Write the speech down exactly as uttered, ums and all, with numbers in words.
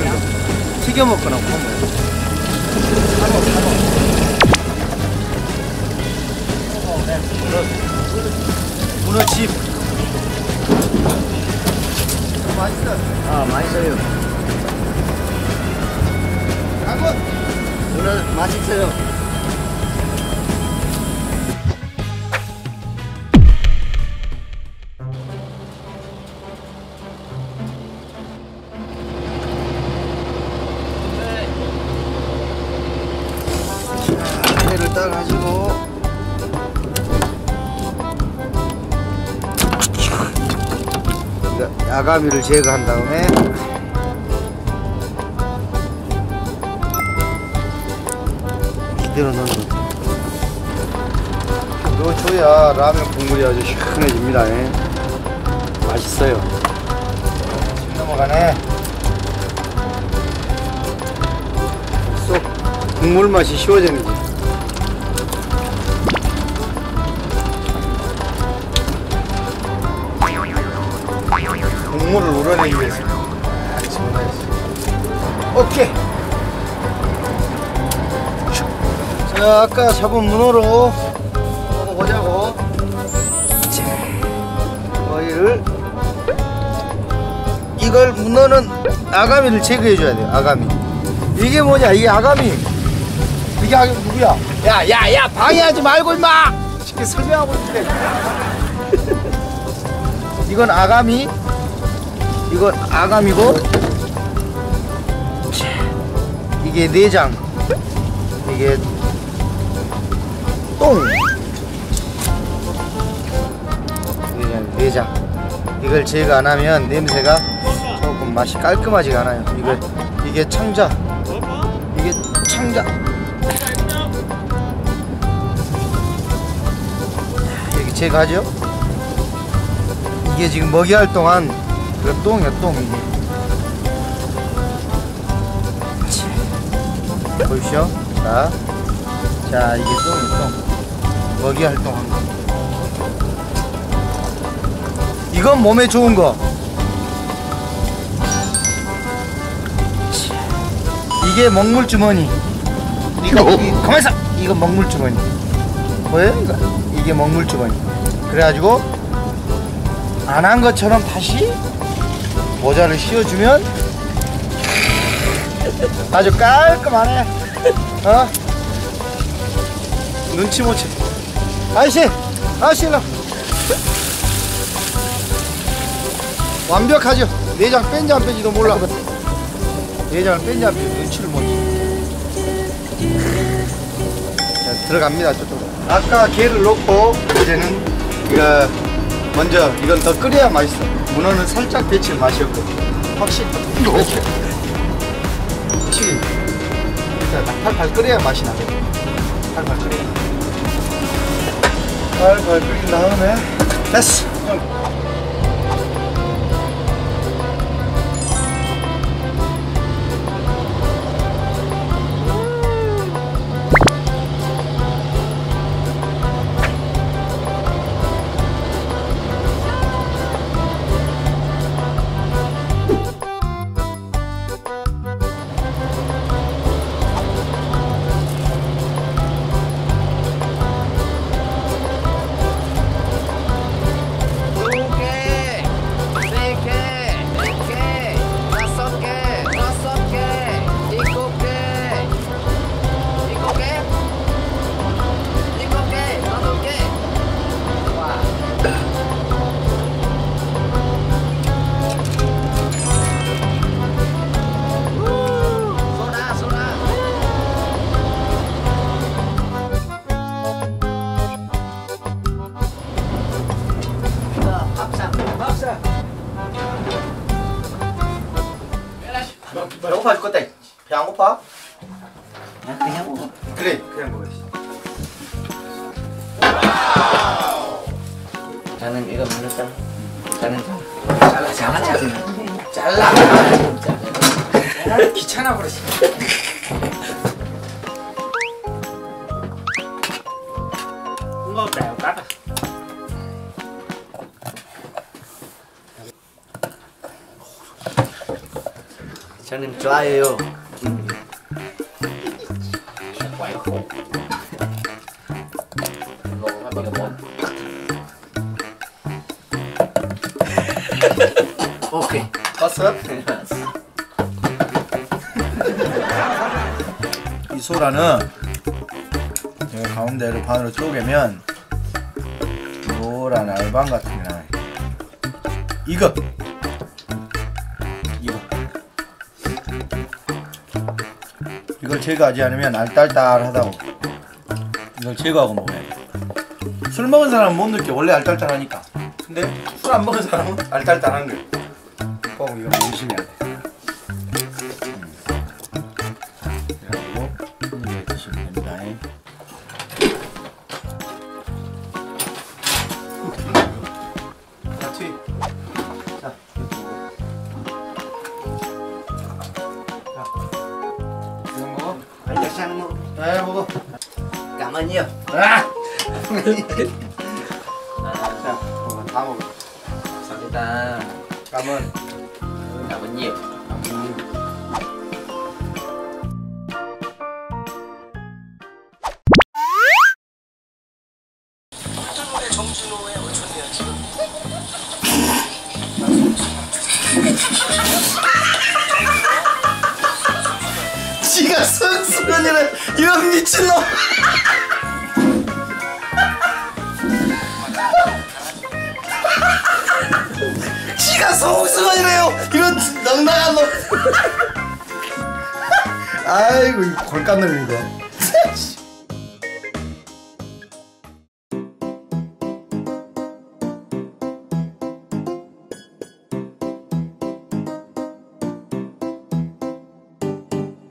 먹으면 튀겨 먹거나 그런 거예요. 사먹 사먹 문어칩 맛있어요. 아 맛있어요. 한번 문어 맛있어요. 따라가지고 아가미를 제거한 다음에 이대로 넣는 거죠. 넣어줘야 라면 국물이 아주 시원해집니다. 예. 맛있어요. 넘어가네. 쏙 국물 맛이 쉬워지는 거죠. 국물을 우러내기 위해서. 오케이. 자, 아까 잡은 문어로 먹어보자고. 이거를 이걸 문어는 아가미를 제거해줘야 돼요. 아가미. 이게 뭐냐? 이게 아가미. 이게 아가미 누구야? 야, 야, 야, 방해하지 말고 임마. 이렇게 설명하고 있는데. 이건 아가미. 이건 아가미고 이게 내장, 이게 똥, 내장. 이걸 제거 안 하면 냄새가 조금 맛이 깔끔하지가 않아요. 이걸 이게 창자, 이게 창자. 여기 제거하죠. 이게 지금 먹이할 동안. 그래 똥이야 똥 이게. 보이시죠? 자, 자 이게 똥이 똥. 먹이 활동한 거. 이건 몸에 좋은 거. 이게 먹물 주머니. 이거 가만 있어. 이거 먹물 주머니. 뭐예요 이거? 이게 먹물 주머니. 그래가지고 안 한 것처럼 다시. 모자를 씌워주면 아주 깔끔하네. 어? 눈치 못 채. 아저씨! 아저씨 일로. 완벽하죠? 내장 뺀지 안 뺀지도 몰라. 내장을 뺀지 안 뺀지 눈치를 못 채. 자, 들어갑니다. 저쪽으로. 아까 게를 넣고 이제는 이거 먼저 이건 더 끓여야 맛있어. 문어는 살짝 데친 맛이었고 확실히 확실히 일단 팔팔 끓여야 맛이 나네. 팔팔 끓여야 팔팔 끓인 다음에 됐어. 배고파 죽겠다. 배 안 고파? 아, 그냥 먹어. 그래 그냥 먹어야지. 나는 이거 물렸다. 나는 잘라 잘라 잘라 잘라 잘라 귀찮아 버렸어. 뭔가 없다 까다. 저는 좋아해요. 오케이. 봤어? 이 소라는 가운데를 반으로 쪼개면 노란 알밤 같은 게 나와요. 이거 이거 이걸 제거하지 않으면 알딸딸하다고. 이걸 제거하고 먹어야 돼. 술 먹은 사람은 못 느껴. 원래 알딸딸하니까. 근데 술 안 먹은 사람은 알딸딸한 거야. 어, 이거 조심해야 돼. 네, 먹어. 가만히요. 아! 자, 먹어. 다 먹어. 감사합니다. 가만. 가만히요. 하트로의 정준호의 오촌이야 지금. 지가 선수련이래. 이런 미친놈. 지가 선수련이래요. 이런 넉넉한 놈. 아이고 이 골 깎는 거.